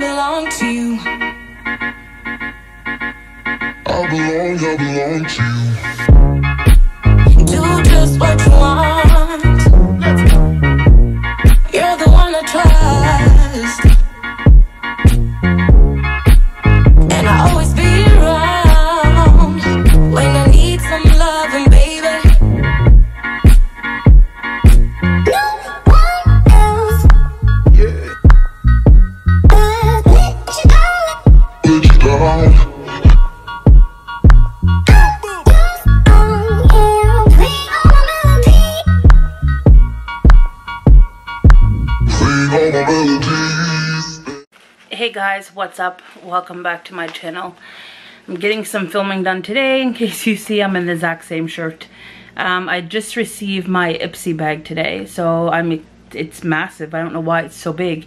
I belong to you. Do just what you want. You're the one I trust, and I always be around when I need some loving, baby. Hey guys, what's up? Welcome back to my channel. I'm getting some filming done today. In case you see, I'm in the exact same shirt. I just received my Ipsy bag today, so it's massive. I don't know why it's so big.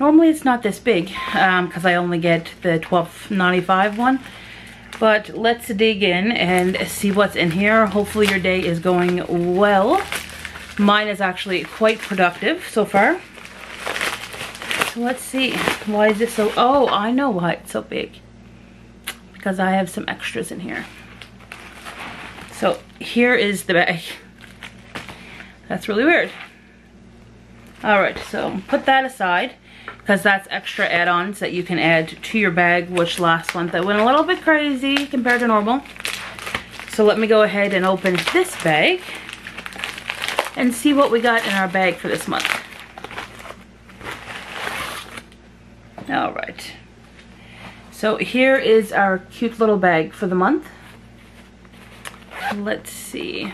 Normally it's not this big because I only get the $12.95 one. But let's dig in and see what's in here. Hopefully your day is going well. Mine is actually quite productive so far. Let's see, why is this so, oh, I know why it's so big, because I have some extras in here. So here is the bag. That's really weird. All right, so put that aside because that's extra add-ons that you can add to your bag, which last month I went a little bit crazy compared to normal. So let me go ahead and open this bag and see what we got in our bag for this month. All right, so here is our cute little bag for the month. Let's see.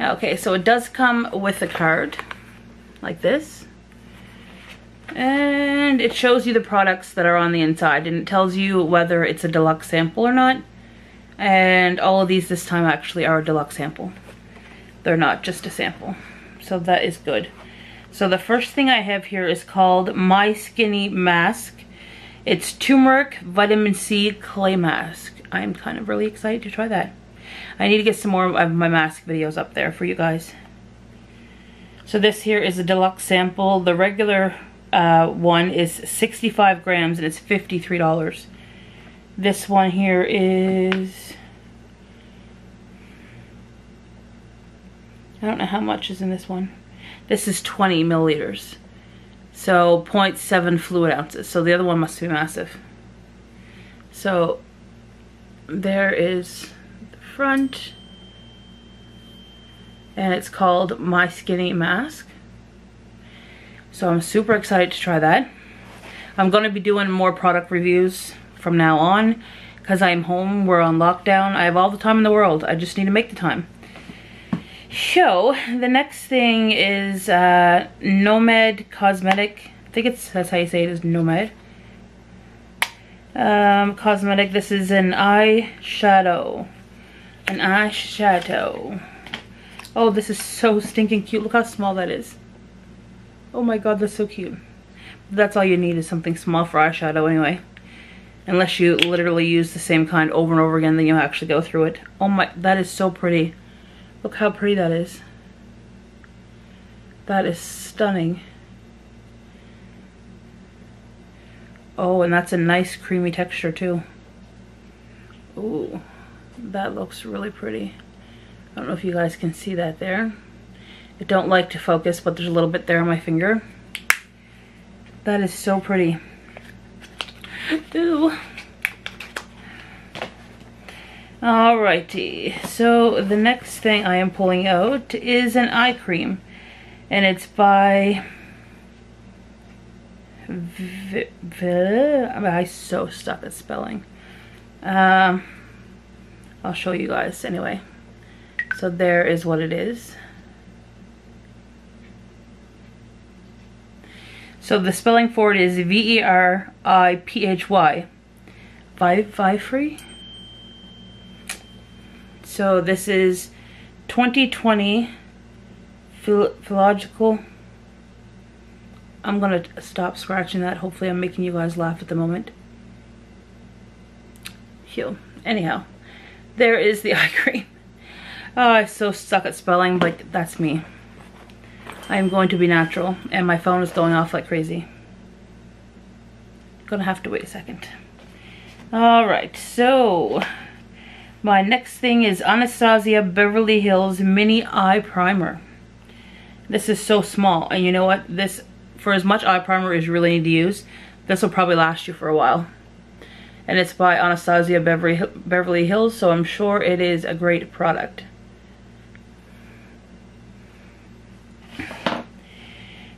Okay, so it does come with a card like this, and it shows you the products that are on the inside, and it tells you whether it's a deluxe sample or not. And all of these this time actually are a deluxe sample. They're not just a sample, so that is good. So the first thing I have here is called My Skinny Mask. It's turmeric vitamin C clay mask. I'm kind of really excited to try that. I need to get some more of my mask videos up there for you guys. So this here is a deluxe sample. The regular one is 65 grams and it's $53. This one here is, I don't know how much is in this one. This is 20 milliliters. So 0.7 fluid ounces. So the other one must be massive. So there is the front. And it's called My Skinny Mask. So I'm super excited to try that. I'm going to be doing more product reviews from now on. Because I'm home. We're on lockdown. I have all the time in the world. I just need to make the time. So the next thing is Nomad Cosmetic. I think that's how you say it, is Nomad Cosmetic. This is an eyeshadow. Oh, this is so stinking cute. Look how small that is. Oh my god, that's so cute. That's all you need is something small for eyeshadow anyway. Unless you literally use the same kind over and over again, then you'll actually go through it. Oh my, that is so pretty. Look how pretty that is. That is stunning. Oh, and that's a nice creamy texture too. Ooh, that looks really pretty. I don't know if you guys can see that there. I don't like to focus, but there's a little bit there on my finger. That is so pretty. Ooh. Alrighty, so the next thing I am pulling out is an eye cream, and it's by I'm so stuck at spelling. I'll show you guys anyway. So there is what it is. So the spelling for it is VERIPHY. Viriphy? So this is 2020 Philological. I'm gonna stop scratching that. Hopefully I'm making you guys laugh at the moment. Phew. Anyhow, there is the eye cream. Oh, I so suck at spelling, but that's me. I'm going to be natural, and my phone is going off like crazy. Gonna have to wait a second. Alright, so my next thing is Anastasia Beverly Hills Mini Eye Primer. This is so small, and you know what? This, for as much eye primer as you really need to use, this will probably last you for a while. And it's by Anastasia Beverly Hills, so I'm sure it is a great product.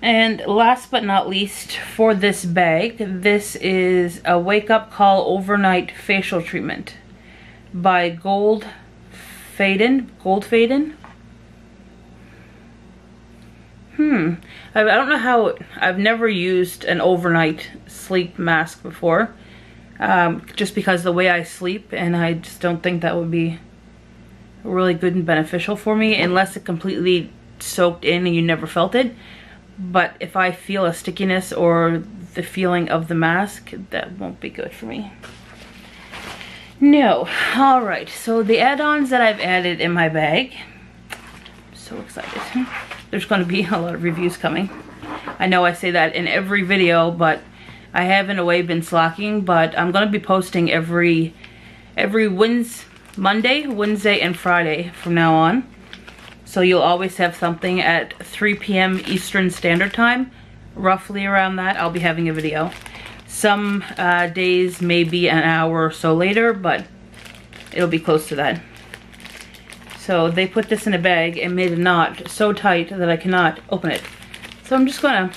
And last but not least, for this bag, this is a Wake Up Call Overnight Facial Treatment by Gold Faden. Gold Faden? I don't know how. I've never used an overnight sleep mask before. Just because the way I sleep, and I just don't think that would be really good and beneficial for me unless it completely soaked in and you never felt it. But if I feel a stickiness or the feeling of the mask, that won't be good for me. No. Alright, so the add-ons that I've added in my bag. I'm so excited. There's going to be a lot of reviews coming. I know I say that in every video, but I have in a way been slacking, but I'm going to be posting every Monday, Wednesday, and Friday from now on. So you'll always have something at 3 p.m. Eastern Standard Time. Roughly around that, I'll be having a video. Some days may be an hour or so later, but it'll be close to that. So they put this in a bag and made a knot so tight that I cannot open it. So I'm just gonna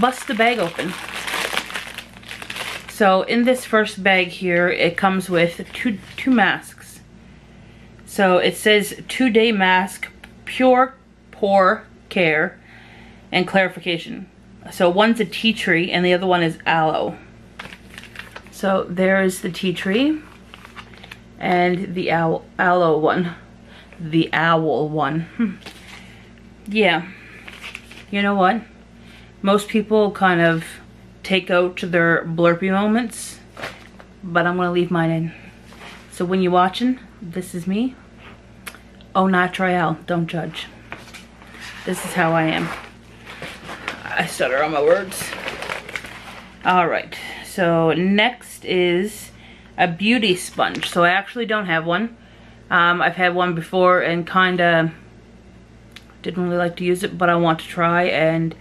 bust the bag open. So in this first bag here, it comes with two masks. So it says 2-day mask, pure pore care and clarification. So one's a tea tree and the other one is aloe. So there's the tea tree and the aloe one. The owl one. Yeah, you know what, most people kind of take out their blurpy moments, but I'm gonna leave mine in. So when you're watching, this is me. Oh, natural, don't judge. This is how I am. I stutter on my words. All right, so next is a beauty sponge. So I actually don't have one. I've had one before and kinda didn't really like to use it, but I want to try and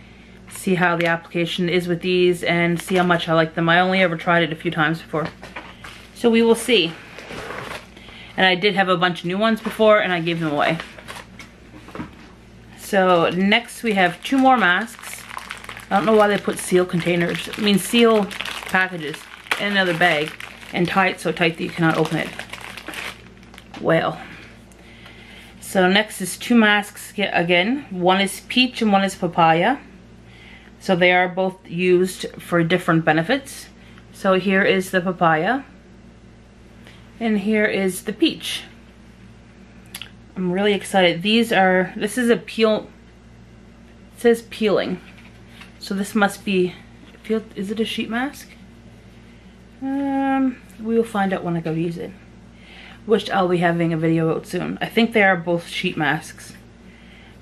see how the application is with these and see how much I like them. I only ever tried it a few times before, so we will see. And I did have a bunch of new ones before and I gave them away. So next we have two more masks. I don't know why they put seal containers, I mean seal packages in another bag and tie it so tight that you cannot open it. Well, so next is two masks again. One is peach and one is papaya. So they are both used for different benefits. So here is the papaya and here is the peach. I'm really excited. These are, this is a peel, it says peeling. So this must be, is it a sheet mask? We will find out when I go to use it, which I'll be having a video out soon. I think they are both sheet masks,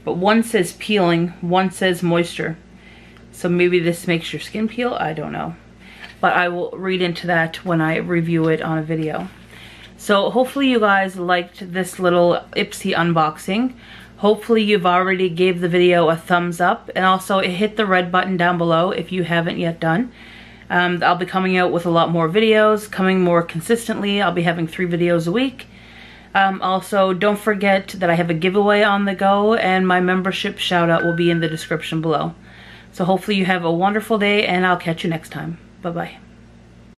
but one says peeling, one says moisture. So maybe this makes your skin peel, I don't know. But I will read into that when I review it on a video. So hopefully you guys liked this little Ipsy unboxing. Hopefully you've already gave the video a thumbs up, and also hit the red button down below if you haven't yet done. I'll be coming out with a lot more videos, coming more consistently. I'll be having 3 videos a week. Also, don't forget that I have a giveaway on the go, and my membership shout out will be in the description below. So hopefully you have a wonderful day, and I'll catch you next time. Bye-bye.